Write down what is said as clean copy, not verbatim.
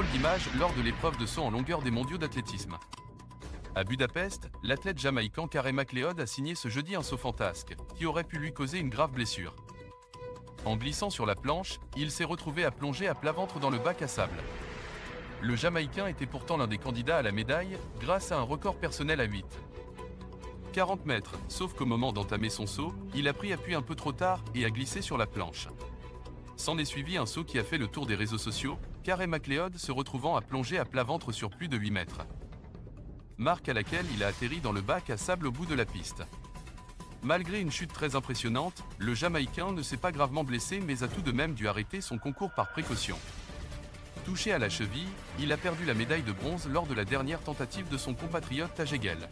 drôle d'image lors de l'épreuve de saut en longueur des mondiaux d'athlétisme. À Budapest, l'athlète jamaïcain Kareem McLeod a signé ce jeudi un saut fantasque, qui aurait pu lui causer une grave blessure. En glissant sur la planche, il s'est retrouvé à plonger à plat ventre dans le bac à sable. Le Jamaïcain était pourtant l'un des candidats à la médaille, grâce à un record personnel à 8,40 mètres, sauf qu'au moment d'entamer son saut, il a pris appui un peu trop tard et a glissé sur la planche. S'en est suivi un saut qui a fait le tour des réseaux sociaux, Kareem McLeod se retrouvant à plonger à plat ventre sur plus de 8 mètres. Marque à laquelle il a atterri dans le bac à sable au bout de la piste. Malgré une chute très impressionnante, le Jamaïcain ne s'est pas gravement blessé mais a tout de même dû arrêter son concours par précaution. Touché à la cheville, il a perdu la médaille de bronze lors de la dernière tentative de son compatriote Tajegel.